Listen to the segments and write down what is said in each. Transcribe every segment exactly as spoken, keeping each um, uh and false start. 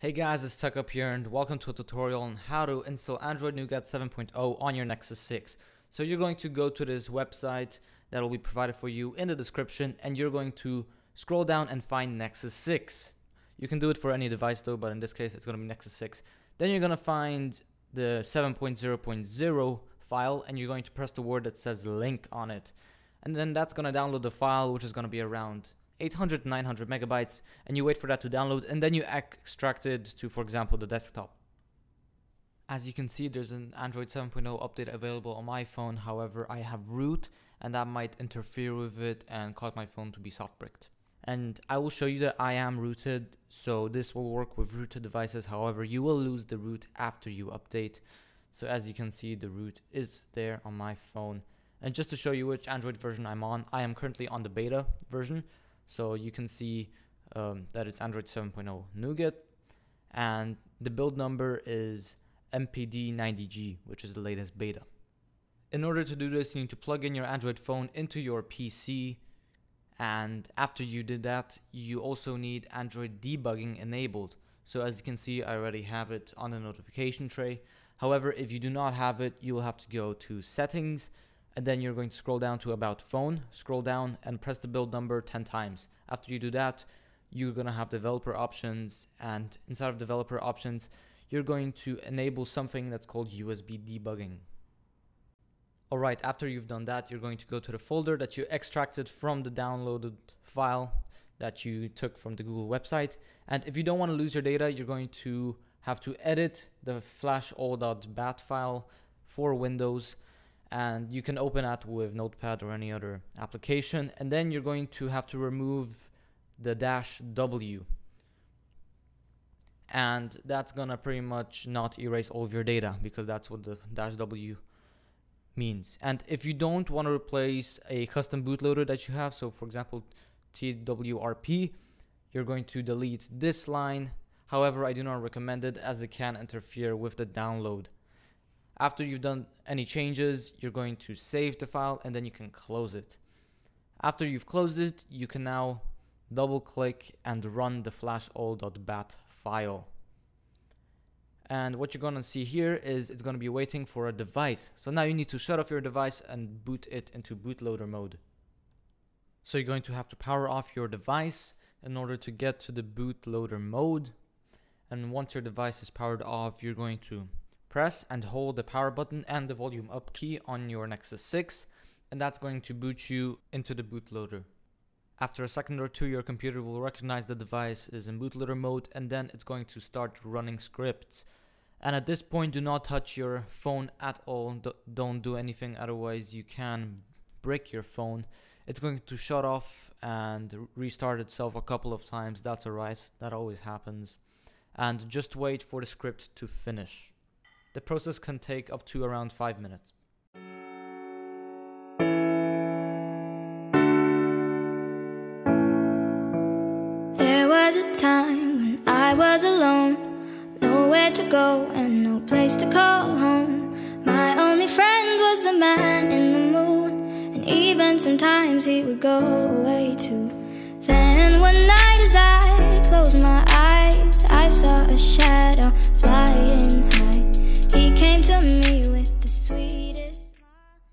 Hey guys, it's TechUP here and welcome to a tutorial on how to install Android Nougat seven point oh on your Nexus six. So you're going to go to this website that will be provided for you in the description and you're going to scroll down and find Nexus six. You can do it for any device though, but in this case it's going to be Nexus six. Then you're going to find the seven point oh point oh file and you're going to press the word that says link on it. And then that's going to download the file, which is going to be around eight hundred to nine hundred megabytes, and you wait for that to download and then you extract it to, for example, the desktop. As you can see, there's an Android seven point oh update available on my phone. However, I have root and that might interfere with it and cause my phone to be soft bricked. And I will show you that I am rooted, so this will work with rooted devices. However, you will lose the root after you update. So as you can see, the root is there on my phone. And just to show you which Android version I'm on, I am currently on the beta version. So you can see um, that it's Android seven point oh Nougat, and the build number is M P D ninety G, which is the latest beta. In order to do this, you need to plug in your Android phone into your P C, and after you did that, you also need Android debugging enabled. So as you can see, I already have it on the notification tray. However, if you do not have it, you will have to go to settings, and then you're going to scroll down to about phone, scroll down and press the build number ten times. After you do that, you're going to have developer options, and inside of developer options, you're going to enable something that's called U S B debugging. All right, after you've done that, you're going to go to the folder that you extracted from the downloaded file that you took from the Google website. And if you don't want to lose your data, you're going to have to edit the flash all.bat file for Windows. And you can open that with Notepad or any other application, and then you're going to have to remove the dash W, and that's gonna pretty much not erase all of your data, because that's what the dash W means. And if you don't want to replace a custom bootloader that you have, so for example T W R P, you're going to delete this line. However, I do not recommend it, as it can interfere with the download. After you've done any changes, you're going to save the file and then you can close it. After you've closed it, you can now double click and run the flash all.bat file. And what you're gonna see here is it's gonna be waiting for a device. So now you need to shut off your device and boot it into bootloader mode. So you're going to have to power off your device in order to get to the bootloader mode. And once your device is powered off, you're going to press and hold the power button and the volume up key on your Nexus six, and that's going to boot you into the bootloader. After a second or two, your computer will recognize the device is in bootloader mode, and then it's going to start running scripts. And at this point, do not touch your phone at all. D- don't do anything, otherwise you can break your phone. It's going to shut off and restart itself a couple of times. That's alright, that always happens. And just wait for the script to finish. The process can take up to around five minutes. There was a time when I was alone, nowhere to go and no place to call home. My only friend was the man in the moon, and even sometimes he would go away too. Then one night as I closed my eyes, I saw a shadow flying high. He came to me with the sweetest smile.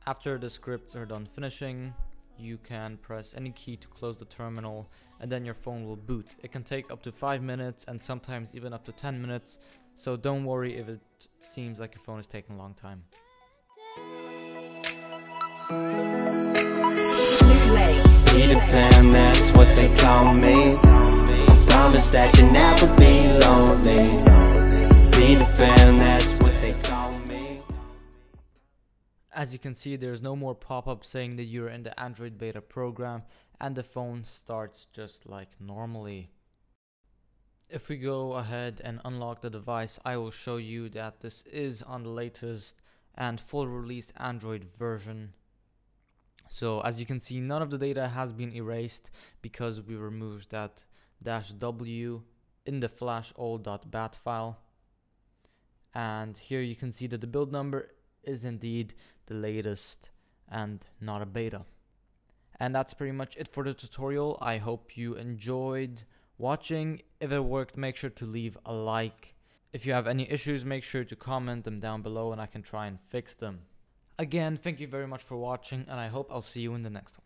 After the scripts are done finishing, you can press any key to close the terminal, and then your phone will boot. It can take up to five minutes and sometimes even up to ten minutes, so don't worry if it seems like your phone is taking a long time. Peter Pan, that's what they call me. I promise that you never be lonely. Peter Pan, that's what they call me. As you can see, there's no more pop-up saying that you're in the Android beta program, and the phone starts just like normally. If we go ahead and unlock the device, I will show you that this is on the latest and full release Android version. So as you can see, none of the data has been erased because we removed that dash W in the flash all.bat file. And here you can see that the build number is indeed the latest and not a beta. And that's pretty much it for the tutorial. I hope you enjoyed watching. If it worked, make sure to leave a like. If you have any issues, make sure to comment them down below and I can try and fix them. Again, thank you very much for watching and I hope I'll see you in the next one.